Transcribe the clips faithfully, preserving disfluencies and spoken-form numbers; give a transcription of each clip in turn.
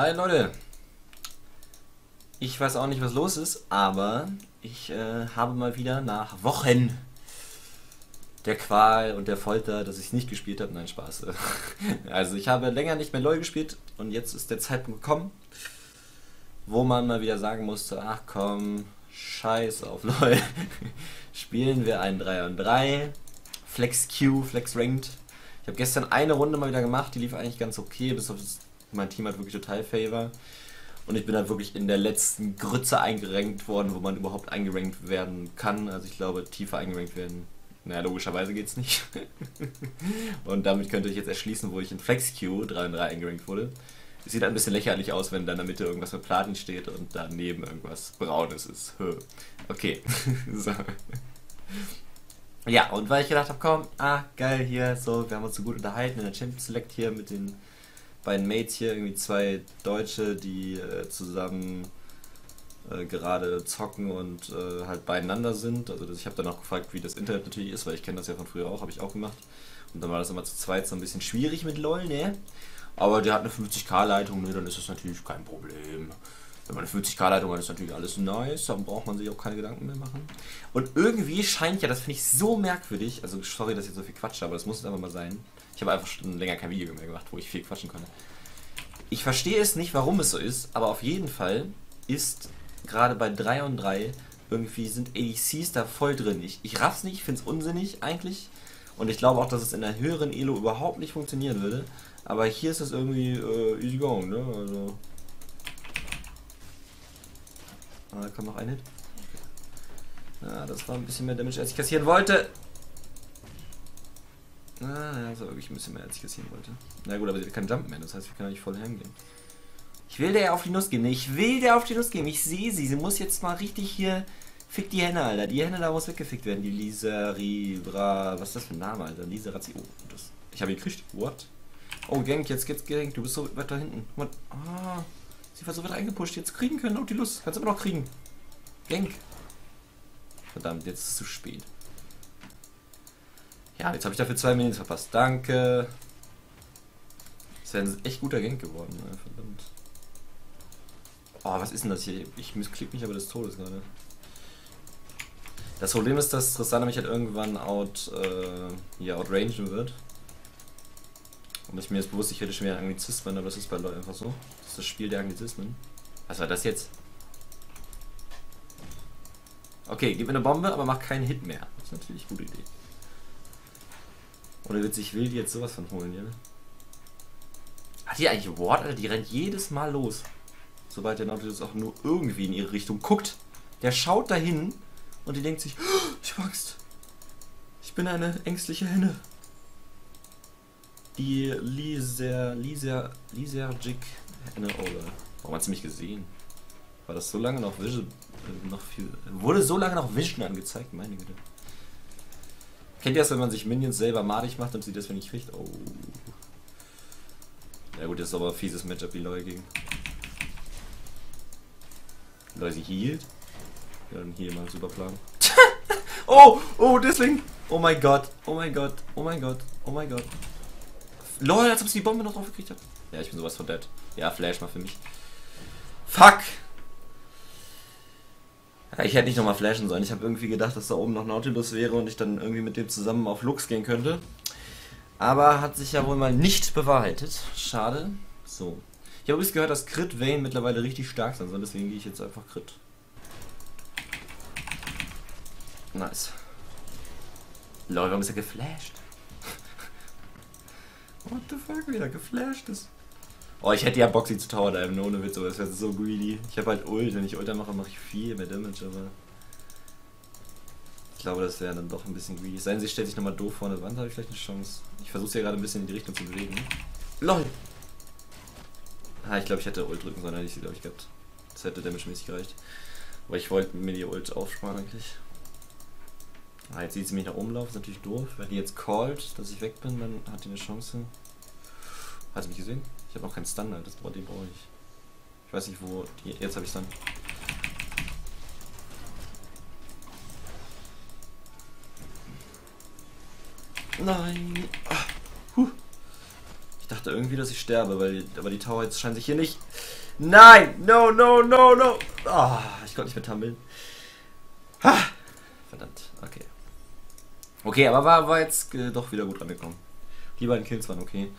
Hi Leute, ich weiß auch nicht, was los ist, aber ich äh, habe mal wieder nach Wochen der Qual und der Folter, dass ich nicht gespielt habe, nein Spaß. Also ich habe länger nicht mehr LOL gespielt und jetzt ist der Zeitpunkt gekommen, wo man mal wieder sagen musste, ach komm, scheiß auf LOL, spielen wir ein drei und drei, Flex Q, Flex Ranked. Ich habe gestern eine Runde mal wieder gemacht, die lief eigentlich ganz okay, bis auf das... Mein Team hat wirklich total Favor. Und ich bin dann wirklich in der letzten Grütze eingerankt worden, wo man überhaupt eingerankt werden kann. Also ich glaube, tiefer eingerankt werden. Naja, logischerweise geht's nicht. Und damit könnt ihr euch jetzt erschließen, wo ich in Flex Q drei und drei eingerankt wurde. Es sieht ein bisschen lächerlich aus, wenn da in der Mitte irgendwas mit Platin steht und daneben irgendwas Braunes ist. Okay. So. Ja, und weil ich gedacht habe, komm, ah, geil hier, so, wir haben uns so gut unterhalten in der Champions Select hier mit den beiden Mates hier, irgendwie zwei Deutsche, die äh, zusammen äh, gerade zocken und äh, halt beieinander sind. Also das, ich habe dann auch gefragt, wie das Internet natürlich ist, weil ich kenne das ja von früher auch, habe ich auch gemacht. Und dann war das immer zu zweit so ein bisschen schwierig mit LOL, ne? Aber der hat eine fünfzig K Leitung, ne? Dann ist das natürlich kein Problem. Wenn man eine fünfzig K Leitung hat, ist natürlich alles nice, dann braucht man sich auch keine Gedanken mehr machen. Und irgendwie scheint ja, das finde ich so merkwürdig, also sorry, dass ich so viel quatsche, aber das muss es einfach mal sein. Ich habe einfach schon länger kein Video mehr gemacht, wo ich viel quatschen konnte. Ich verstehe es nicht, warum es so ist, aber auf jeden Fall ist gerade bei drei und drei irgendwie sind A D Cs da voll drin. Ich, ich raff's nicht, ich finde es unsinnig eigentlich und ich glaube auch, dass es in einer höheren Elo überhaupt nicht funktionieren würde, aber hier ist es irgendwie äh, easy going, ne? Also ah, da kommt noch ein Hit. Ah, das war ein bisschen mehr Damage, als ich kassieren wollte. Ah, ja, das war wirklich ein bisschen mehr, als ich kassieren wollte. Na gut, aber sie kann jumpen mehr, das heißt, wir können eigentlich voll hergehen. Ich will der auf die Nuss geben. Nee, ich will der auf die Nuss geben. Ich sehe sie. Sie muss jetzt mal richtig hier... Fick die Henne, Alter. Die Henne da muss weggefickt werden. Die Lisa Ribra... Was ist das für ein Name, Alter? Lisa Razzi... Oh, das... Ich habe ihn gekriegt. What? Oh, Gank, jetzt geht's Gank. Du bist so weit da hinten. What? Ah... Sie war so weit reingepusht, jetzt kriegen können, Nautilus. Kannst du immer noch kriegen. Gank. Verdammt, jetzt ist es zu spät. Ja, jetzt habe ich dafür zwei Minuten verpasst. Danke. Das wäre ein echt guter Gank geworden, ne? Verdammt. Oh, was ist denn das hier? Ich missklick mich aber des Todes gerade. Das Problem ist, dass Tristana mich halt irgendwann out, äh, hier outrangen wird. Und ich mir jetzt bewusst, ich hätte schon wieder Anglizismen, aber das ist bei LOL einfach so. Das ist das Spiel der Anglizismen. Was war das jetzt? Okay, gib mir eine Bombe, aber mach keinen Hit mehr. Das ist natürlich eine gute Idee. Oder witzig, ich will die jetzt sowas von holen, ja? Hat die eigentlich Ward, Alter? Die rennt jedes Mal los. Sobald der Nautilus auch nur irgendwie in ihre Richtung guckt. Der schaut dahin und die denkt sich, oh, ich hab Angst. Ich bin eine ängstliche Henne. Die Lisa, Lisa, Lisa, Jig, Henne, oh, warum hat sie mich gesehen? War das so lange noch Vision, äh, noch viel, wurde so lange noch Vision angezeigt, meine Güte. Kennt ihr das, wenn man sich Minions selber madig macht und sie deswegen nicht kriegt? Oh. Ja gut, das ist aber ein fieses Matchup, die LOL gegen. LOL, sie healt. Ja, dann hier mal ein super Plan. Oh, oh, deswegen. Oh mein Gott, oh mein Gott, oh mein Gott, oh mein Gott. LOL, als ob sie die Bombe noch drauf gekriegt hat. Ja, ich bin sowas von dead. Ja, Flash mal für mich. Fuck! Ja, ich hätte nicht nochmal flashen sollen. Ich habe irgendwie gedacht, dass da oben noch Nautilus wäre und ich dann irgendwie mit dem zusammen auf Lux gehen könnte. Aber hat sich ja wohl mal nicht bewahrheitet. Schade. So. Ich habe übrigens gehört, dass Crit-Vayne mittlerweile richtig stark sein soll, deswegen gehe ich jetzt einfach Crit. Nice. LOL, warum ist er geflasht? What the fuck, wie der geflasht ist. Oh, ich hätte ja Bock, sie zu Tower diven, ne? Ohne Witz, aber das wäre so greedy. Ich habe halt Ult, wenn ich Ultra mache, mache ich viel mehr Damage, aber... Ich glaube, das wäre dann doch ein bisschen greedy. Seien sie stellt sich nochmal doof vor eine Wand, habe ich vielleicht eine Chance. Ich versuche ja gerade ein bisschen in die Richtung zu bewegen. LOL! Ah, ich glaube, ich hätte Ult drücken sollen, hätte ich sie, glaube ich, gehabt. Das hätte Damage-mäßig gereicht. Aber ich wollte mir die Ult aufsparen eigentlich. Ah, jetzt sieht sie mich nach oben laufen, ist natürlich doof. Wenn die jetzt callt, dass ich weg bin, dann hat die eine Chance. Hat sie mich gesehen? Ich habe noch keinen Stun, Alter, das brauche ich. Ich weiß nicht, wo... Die, jetzt habe ich Stun. Nein! Ah, huh. Ich dachte, dachte irgendwie, dass ich sterbe, weil aber die Tower jetzt scheint sich hier nicht... Nein! No, no, no, no! Oh, ich konnte nicht mehr tummeln. Ha! Verdammt, okay. Okay, aber war, war jetzt äh, doch wieder gut rangekommen. Die beiden Kills waren okay.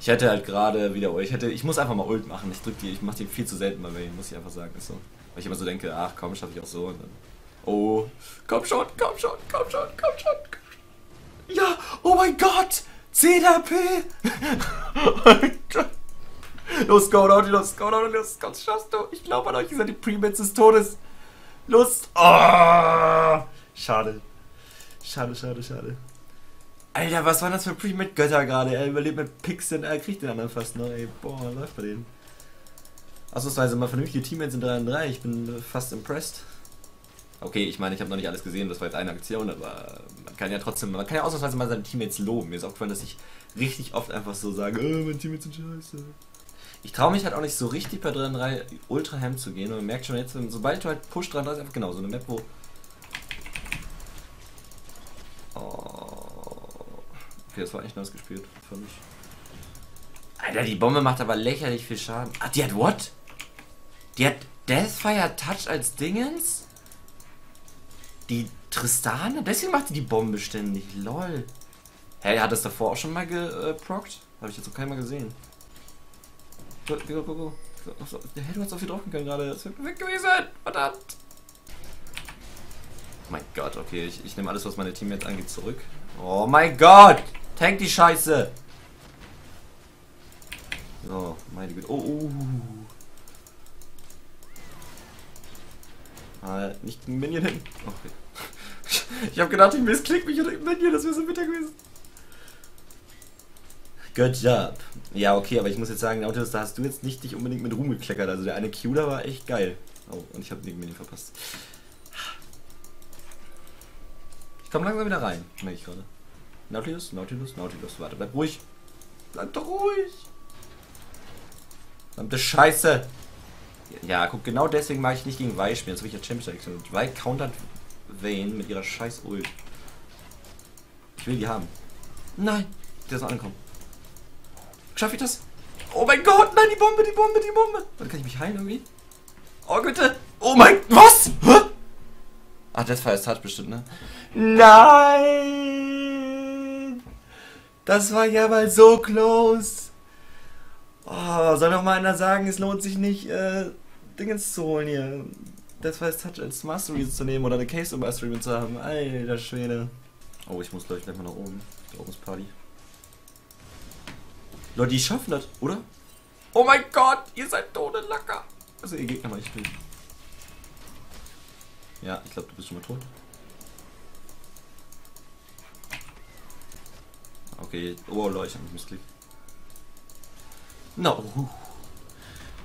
Ich hätte halt gerade wieder... Ich hätte, ich muss einfach mal Ult machen. Ich drück die, ich mach die viel zu selten bei Vayne, muss ich einfach sagen. Ist so. Weil ich immer so denke, ach komm, schaffe ich auch so. Und dann, oh, komm schon, komm schon, komm schon, komm schon, komm schon. Ja, oh mein Gott! zehn HP! Oh mein Gott! Los, go, Nautilus, go, Nautilus, komm, schaffst du. Ich glaube an euch, ihr seid die Premeds des Todes. Los! Oh! Schade. Schade, schade, schade. Alter, was waren das für Premed-Götter gerade? Er überlebt mit Pixeln, er kriegt den anderen fast noch. Ey, boah, läuft bei denen. Ausnahmsweise mal vernünftige Teammates in drei gegen drei. Ich bin fast impressed. Okay, ich meine, ich habe noch nicht alles gesehen, das war jetzt eine Aktion, aber man kann ja trotzdem, man kann ja ausnahmsweise mal seine Teammates loben. Mir ist auch gefallen, dass ich richtig oft einfach so sage, oh, meine Teammates sind scheiße. Ich traue mich halt auch nicht so richtig bei drei gegen drei ultra hem zu gehen und man merkt schon jetzt, sobald du halt Push dran hast, einfach genau so eine Map, wo... Oh. Okay, das war echt nice gespielt, für mich. Alter, die Bombe macht aber lächerlich viel Schaden. Ah, die hat what? Die hat Deathfire Touch als Dingens? Die Tristana? Deswegen macht die die Bombe ständig. Lol. Hey, hat das davor auch schon mal geprockt? Äh, Habe ich jetzt noch keiner gesehen. Go, go, go, go. Der hätte uns so viel draufgehen können gerade. Das wäre perfekt gewesen. Verdammt. Oh mein Gott, okay. Ich, ich nehme alles, was meine Teammates angeht, zurück. Oh mein Gott. Tank die Scheiße. Oh, meine Güte. Oh, oh. Ah, nicht ein Minion hin. Okay. Ich hab gedacht, ich missklick mich oder ein Minion, das wäre so bitter gewesen. Good job. Ja, okay, aber ich muss jetzt sagen, Nautilus, da hast du jetzt nicht dich unbedingt mit Ruhm gekleckert. Also der eine Q da war echt geil. Oh, und ich hab den Minion verpasst. Ich komm langsam wieder rein, merke ich gerade. Nautilus, Nautilus, Nautilus. Warte, bleib ruhig. Bleib doch ruhig. Verdammte Scheiße. Ja, guck, genau deswegen mag ich nicht gegen Vayne spielen. Jetzt will ich ja Champions League spielen. Vayne countert Vayne mit ihrer scheiß Ult. Ich will die haben. Nein, die ist noch angekommen. Schaff ich das? Oh mein Gott, nein, die Bombe, die Bombe, die Bombe. Warte, kann ich mich heilen irgendwie? Oh Güte. Oh mein, was? Hä? Ach, das war jetzt hart bestimmt, ne? Nein. Das war ja mal so close. Oh, soll doch mal einer sagen, es lohnt sich nicht, äh, Dingens zu holen hier. Das war jetzt Touch als Mastery zu nehmen oder eine Case um Mastery zu haben. Alter Schwede. Oh, ich muss gleich gleich mal nach oben. Da oben ist Party. Leute, die schaffen das, oder? Oh mein Gott, ihr seid tote Lacker. Also ihr Gegner mal, ich bin. Ja, ich glaube, du bist schon mal tot. Okay, oh Leute, ich hab mich missklickt. No.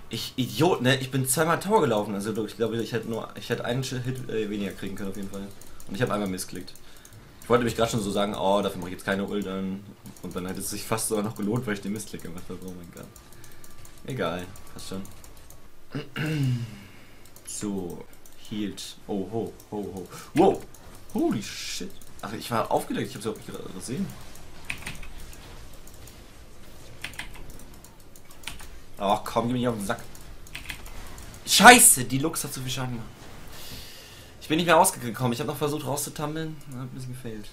Ich Idiot, ne? Ich bin zweimal Tower gelaufen. Also ich glaube, ich hätte nur, ich hätte einen Hit äh, weniger kriegen können auf jeden Fall. Und ich habe einmal missklickt. Ich wollte mich gerade schon so sagen, oh, dafür mache ich jetzt keine Ult an. Und dann hätte es sich fast sogar noch gelohnt, weil ich den Missklick gemacht habe. Oh mein Gott. Egal, passt schon. So, healed. Oh ho, ho, ho. Wow! Holy shit! Ach, ich war aufgedeckt, ich habe es überhaupt nicht gesehen. Oh komm, geh mich auf den Sack. Scheiße, die Lux hat zu viel Schaden gemacht. Ich bin nicht mehr rausgekommen. Ich habe noch versucht rauszutammeln. Hat ein bisschen gefehlt.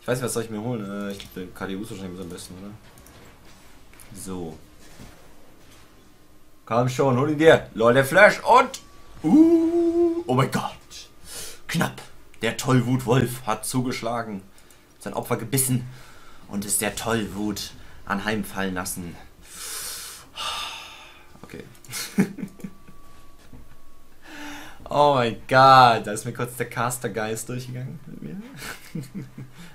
Ich weiß nicht, was soll ich mir holen. Ich glaube, den K D U ist wahrscheinlich am besten, oder? So. Komm schon, hol ihn dir. Lol, der Flash und... Uh, oh mein Gott. Knapp. Der Tollwut-Wolf hat zugeschlagen. Sein Opfer gebissen. Und ist der Tollwut anheimfallen lassen. Okay. Oh mein Gott, da ist mir kurz der Castergeist durchgegangen mit mir.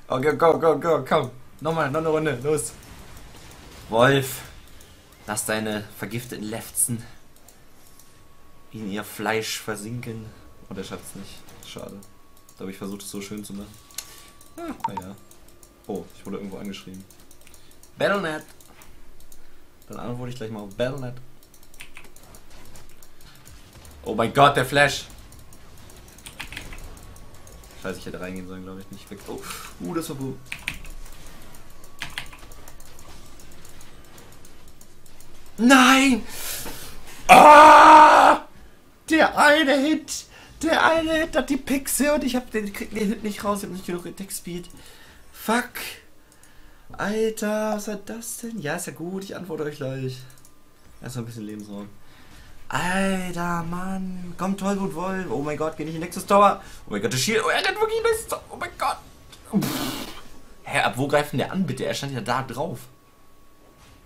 Okay, go, go, go, komm. Nochmal, noch eine Runde, los. Wolf, lass deine vergifteten Lefzen in ihr Fleisch versinken. Und er schafft's nicht. Schade. Da habe ich versucht, es so schön zu machen. Ah, naja. Oh, ich wurde irgendwo angeschrieben. Battlenet. Dann antworte ich gleich mal auf Battlenet. Oh mein Gott, der Flash! Scheiße, ich hätte reingehen sollen, glaube ich, nicht weg. Oh, uh, das war gut. Nein! Ah! Der eine Hit! Der eine Hit hat die Pixel und ich hab den, krieg den Hit nicht raus, ich hab nicht genug Attack-Speed. Fuck! Alter, was war das denn? Ja, ist ja gut, ich antworte euch gleich. Erstmal ein bisschen Lebensraum. Alter, Mann. Komm, Tollwut, Wolf. Oh mein Gott, geh nicht in Nexus Tower. Oh mein Gott, der Shield. Oh, er rennt wirklich in Nexus Tower. Oh mein Gott. Pff. Hä, ab wo greift denn der an, bitte? Er stand ja da drauf.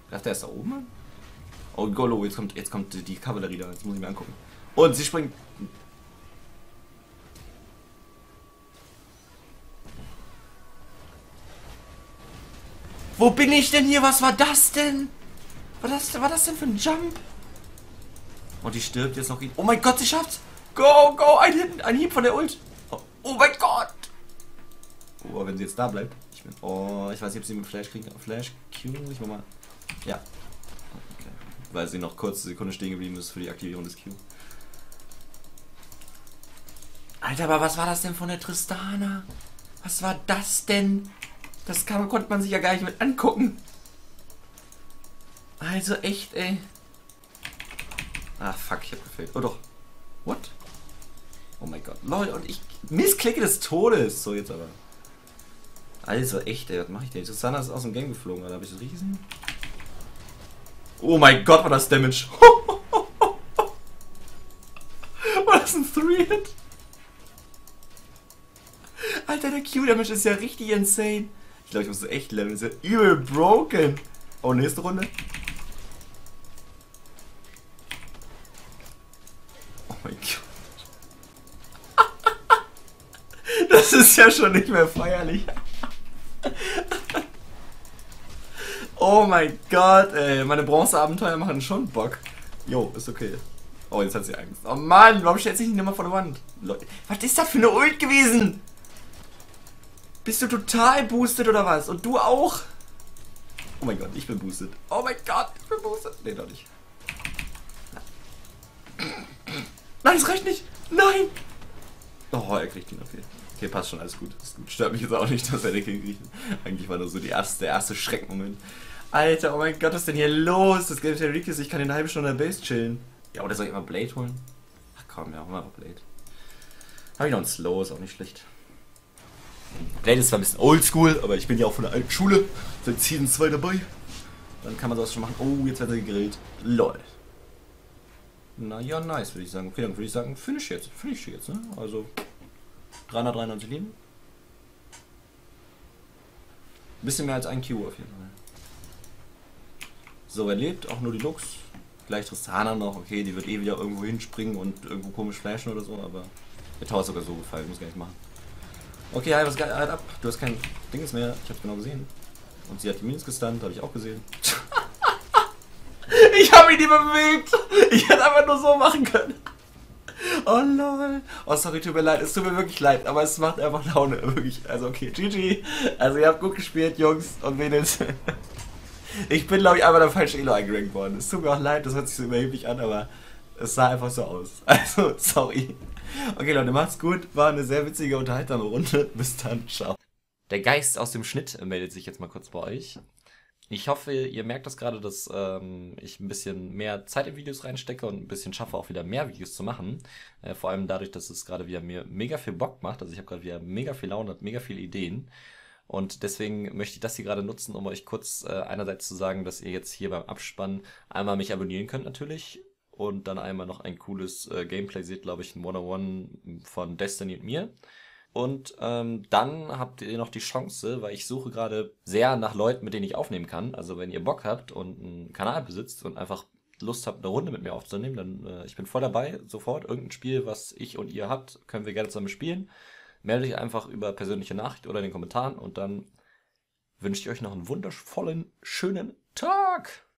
Greift der erst da oben an? Oh, Golo, jetzt kommt, jetzt kommt die Kavallerie da. Jetzt muss ich mir angucken. Und sie springt. Wo bin ich denn hier? Was war das denn? Was war das, war das denn für ein Jump? Und die stirbt jetzt noch. Oh mein Gott, sie schafft's! Go, go! Ein Hieb, ein Hieb von der Ult! Oh, oh mein Gott! Oh, wenn sie jetzt da bleibt. Ich bin, oh, ich weiß nicht, ob sie mit Flash kriegen. Flash Q, ich mach mal. Ja. Okay. Weil sie noch kurze Sekunde stehen geblieben ist für die Aktivierung des Q. Alter, aber was war das denn von der Tristana? Was war das denn? Das kann, konnte man sich ja gar nicht mit angucken. Also echt, ey. Ah, fuck, ich hab gefehlt. Oh doch. What? Oh mein Gott. Lol, und ich missklicke des Todes. So, jetzt aber. Also echt, ey. Was mache ich denn? Susanna ist aus dem Gang geflogen, Alter. Hab ich das Riesen? Oh mein Gott, war das Damage. War das ein Three-Hit? Alter, der Q-Damage ist ja richtig insane. Ich glaube, ich muss das echt leveln. Das ist ja übel broken. Oh, nächste Runde. Das ist ja schon nicht mehr feierlich. Oh mein Gott, ey. Meine Bronzeabenteuer machen schon Bock. Jo, ist okay. Oh, jetzt hat sie Angst. Oh Mann, warum stellt sich die Nummer vor der Wand? Leute, was ist das für eine Ult gewesen? Bist du total boosted oder was? Und du auch? Oh mein Gott, ich bin boosted. Oh mein Gott, ich bin boosted. Nee, doch nicht. Nein, das reicht nicht. Nein. Oh, er kriegt ihn, okay. Okay, passt schon, alles gut. Ist gut. Stört mich jetzt auch nicht, dass er den kriegt. Eigentlich war nur so die erste, der erste Schreckmoment. Alter, oh mein Gott, was ist denn hier los? Das Game der Reek ist, ich kann eine halbe Stunde in der Base chillen. Ja, oder soll ich mal Blade holen? Ach komm, ja, holen wir mal Blade. Hab ich noch einen Slow, ist auch nicht schlecht. Blade ist zwar ein bisschen oldschool, aber ich bin ja auch von der alten Schule. Seit Season zwei dabei. Dann kann man sowas schon machen. Oh, jetzt wird er gegrillt. Lol. Naja, nice, würde ich sagen. Okay, dann würde ich sagen, finish jetzt. Finish jetzt, ne? Also, dreihundertdreiundneunzig Leben. Ein bisschen mehr als ein Q auf jeden Fall. So, er lebt, auch nur die Lux. Vielleicht Tristana noch, okay, die wird eh wieder irgendwo hinspringen und irgendwo komisch flashen oder so, aber der Tower ist sogar so gefallen, muss gar nicht machen. Okay, halt, was geht ab? Du hast kein Dings mehr, ich hab's genau gesehen. Und sie hat die Minus gestunt, habe ich auch gesehen. Ich habe ihn nicht bewegt. Ich hätte einfach nur so machen können. Oh lol. Oh sorry, tut mir leid. Es tut mir wirklich leid. Aber es macht einfach Laune. Wirklich. Also okay. G G. Also ihr habt gut gespielt, Jungs und Mädels. Ich bin glaube ich einfach der falsche Elo eingerankt worden. Es tut mir auch leid. Das hört sich so überheblich an, aber es sah einfach so aus. Also sorry. Okay Leute, macht's gut. War eine sehr witzige, unterhaltsame Runde. Bis dann. Ciao. Der Geist aus dem Schnitt meldet sich jetzt mal kurz bei euch. Ich hoffe, ihr merkt das gerade, dass ähm, ich ein bisschen mehr Zeit in Videos reinstecke und ein bisschen schaffe, auch wieder mehr Videos zu machen. Äh, vor allem dadurch, dass es gerade wieder mir mega viel Bock macht. Also ich habe gerade wieder mega viel Laune und mega viele Ideen. Und deswegen möchte ich das hier gerade nutzen, um euch kurz äh, einerseits zu sagen, dass ihr jetzt hier beim Abspannen einmal mich abonnieren könnt natürlich. Und dann einmal noch ein cooles äh, Gameplay seht, glaube ich, ein one on one von Destiny und mir. Und ähm, dann habt ihr noch die Chance, weil ich suche gerade sehr nach Leuten, mit denen ich aufnehmen kann. Also wenn ihr Bock habt und einen Kanal besitzt und einfach Lust habt, eine Runde mit mir aufzunehmen, dann äh, ich bin voll dabei, sofort. Irgendein Spiel, was ich und ihr habt, können wir gerne zusammen spielen. Meldet euch einfach über persönliche Nachricht oder in den Kommentaren und dann wünsche ich euch noch einen wundervollen, schönen Tag.